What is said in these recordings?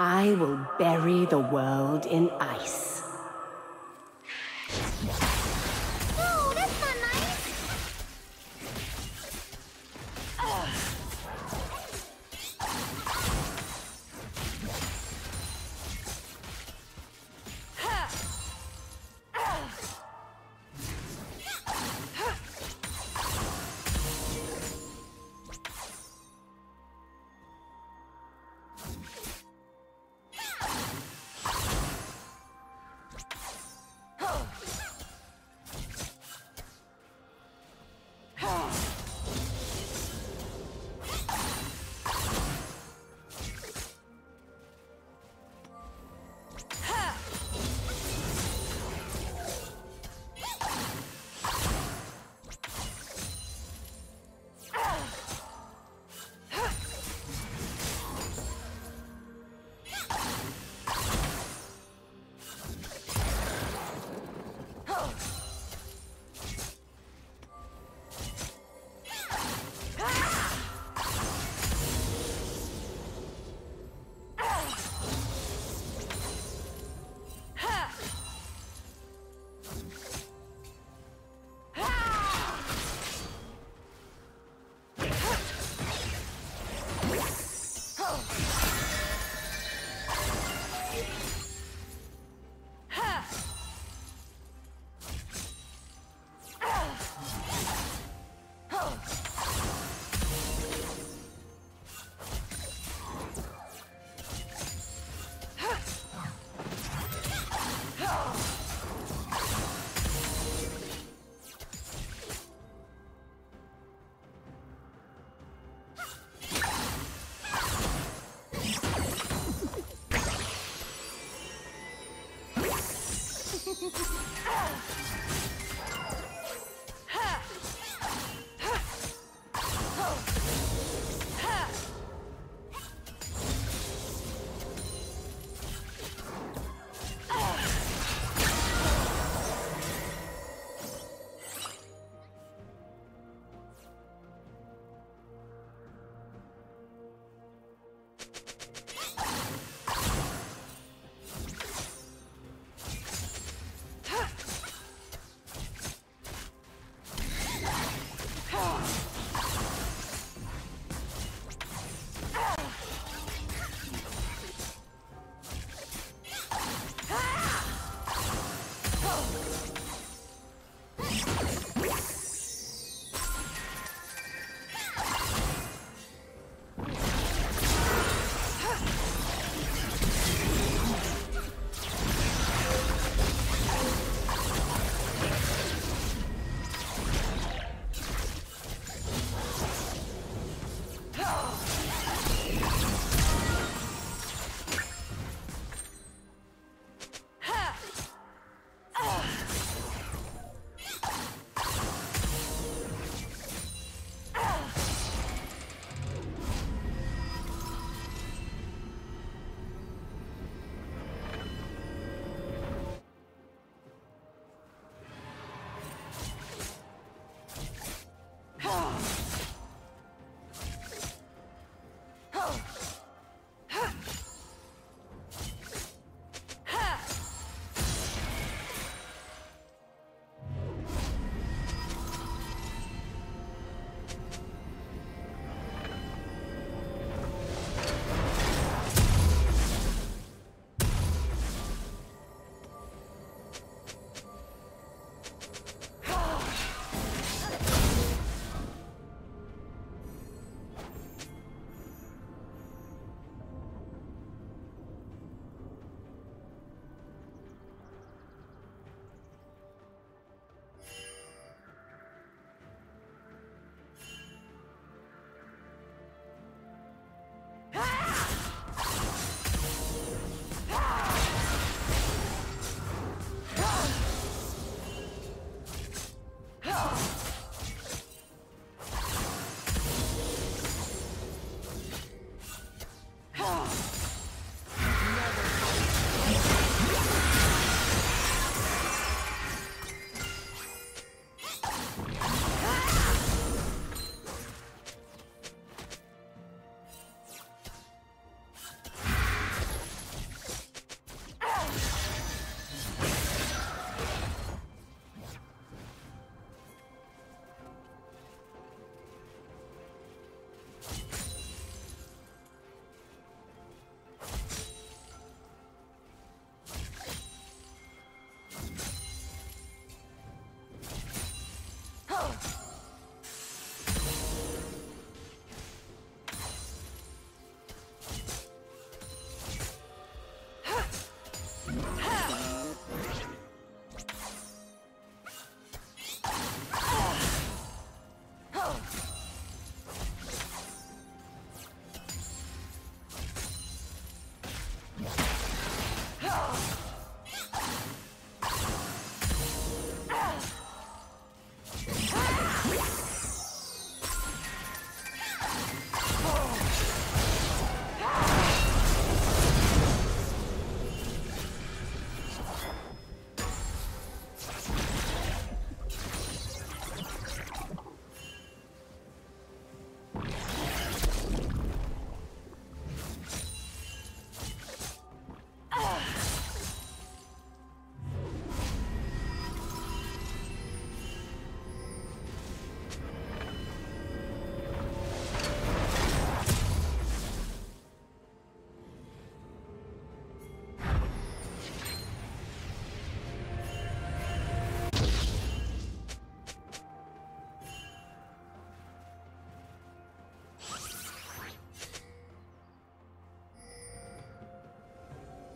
I will bury the world in ice. No, that's not nice!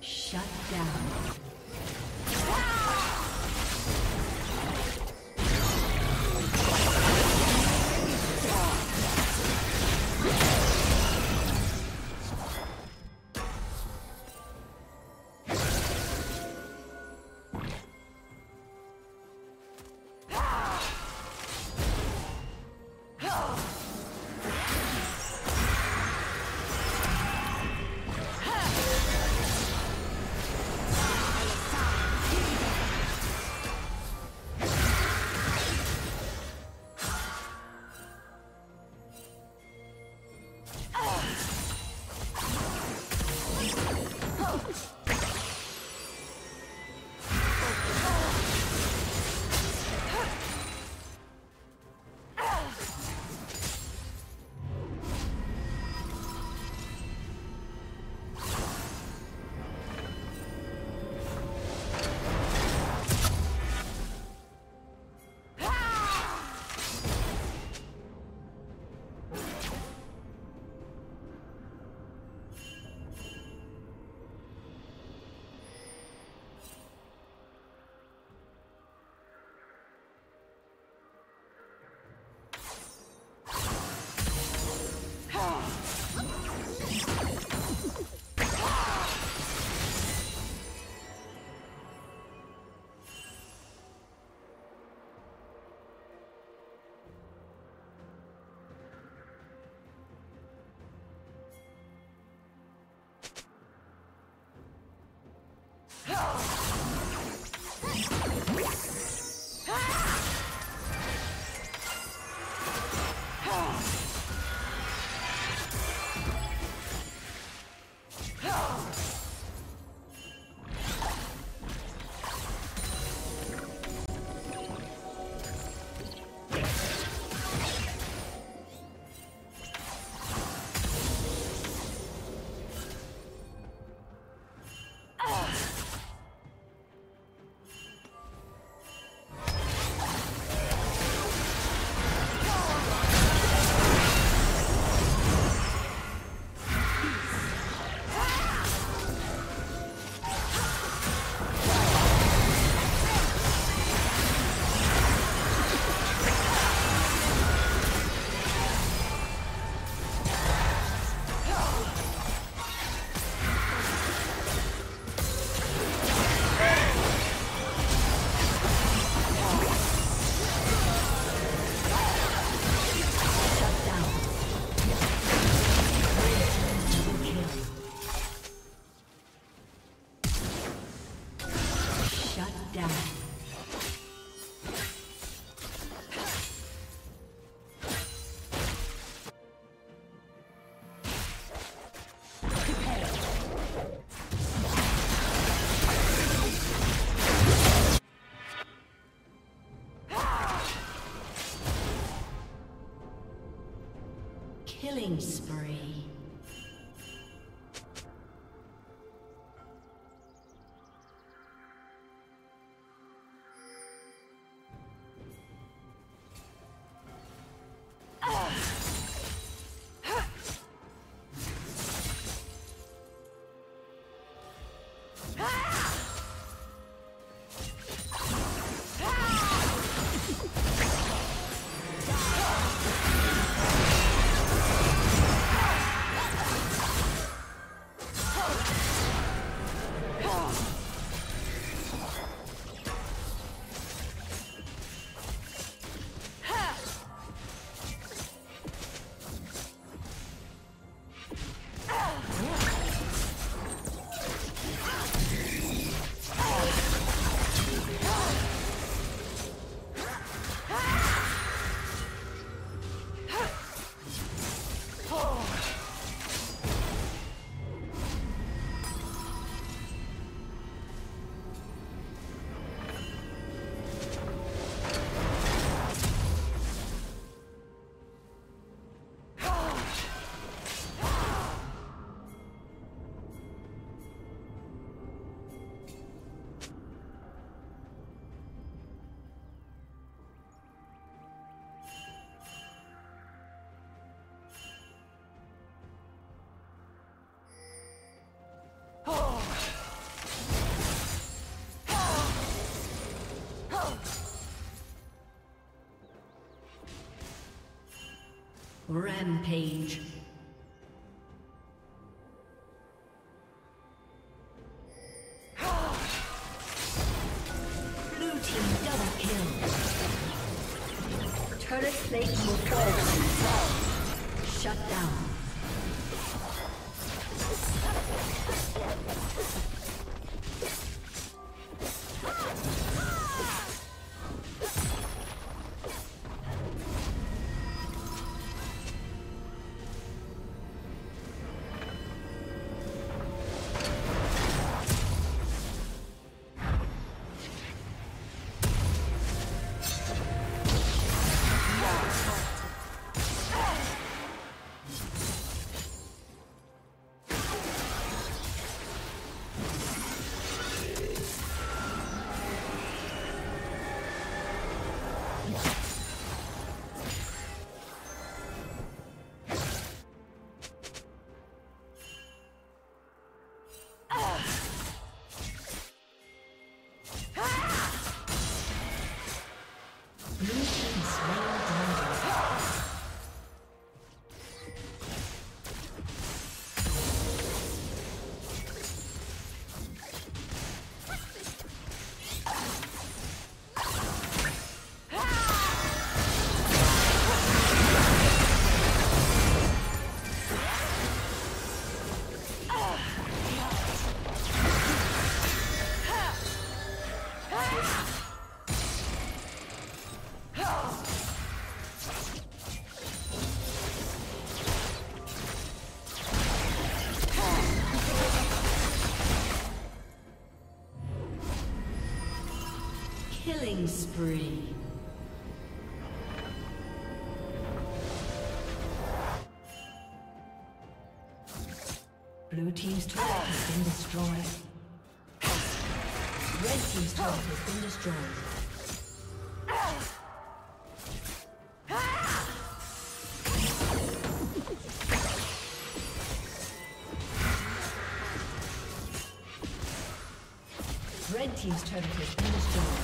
Shut down. Killing spree. Oh. Rampage. Blue team double kill. Turret plate will fall. Shut down. Killing spree. Blue team's turret has been destroyed. Red team's turret has been destroyed. Red team's turret has been destroyed.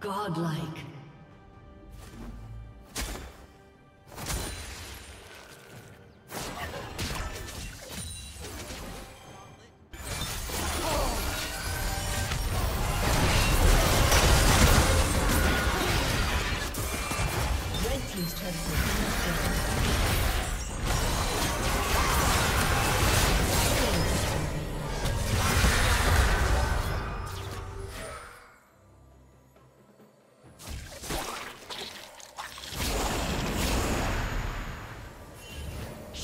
Godlike.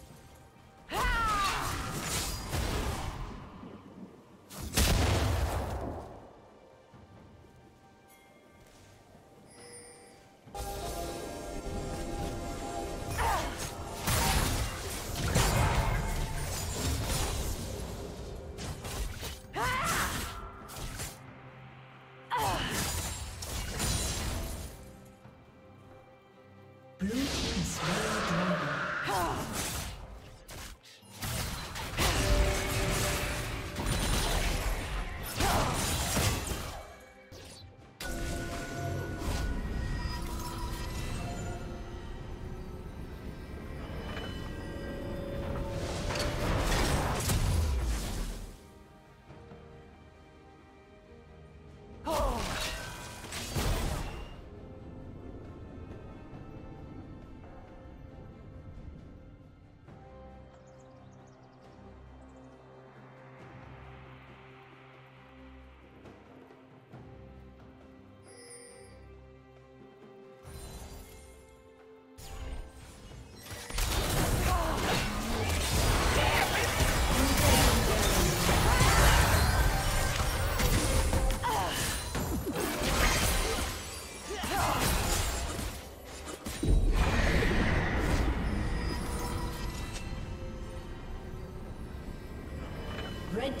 Red team's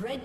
Red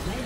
Red